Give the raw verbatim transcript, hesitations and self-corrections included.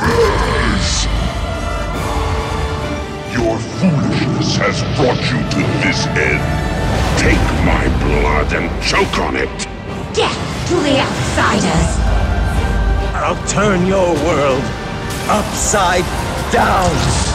Rise! Your foolishness has brought you to this end. Take my blood and choke on it! Death to the outsiders! I'll turn your world upside down!